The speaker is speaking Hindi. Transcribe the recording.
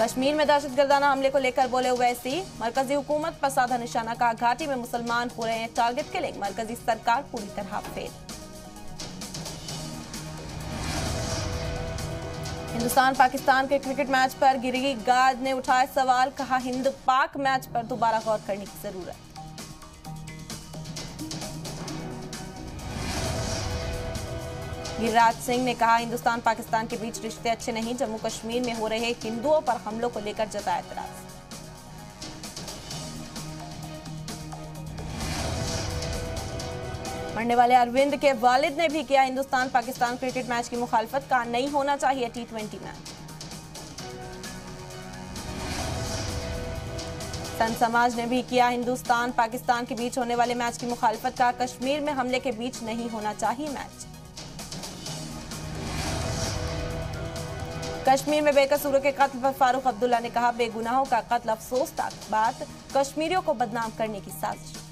कश्मीर में दहशत गर्दाना हमले को लेकर बोले ओवैसी, मरकजी हुकूमत पर साधा निशाना का, घाटी में मुसलमान हो रहे हैं टारगेट के लिए, मरकजी सरकार पूरी तरह फेल। हिंदुस्तान पाकिस्तान के क्रिकेट मैच पर गिरिराज ने उठाए सवाल, कहा हिंद पाक मैच पर दोबारा गौर करने की जरूरत। गिरिराज सिंह ने कहा हिंदुस्तान पाकिस्तान के बीच रिश्ते अच्छे नहीं, जम्मू कश्मीर में हो रहे हिंदुओं पर हमलों को लेकर जताया एतराज। मरने वाले अरविंद के वालिद ने भी किया हिंदुस्तान पाकिस्तान क्रिकेट मैच की मुखालफत, का नहीं होना चाहिए टी20 मैच। संत समाज ने भी किया हिंदुस्तान पाकिस्तान के बीच होने वाले मैच की मुखालफत, का कश्मीर में हमले के बीच नहीं होना चाहिए मैच। कश्मीर में बेकसूरों के कत्ल पर फारूख अब्दुल्ला ने कहा बेगुनाहों का कत्ल अफसोसनाक बात, कश्मीरियों को बदनाम करने की साजिश।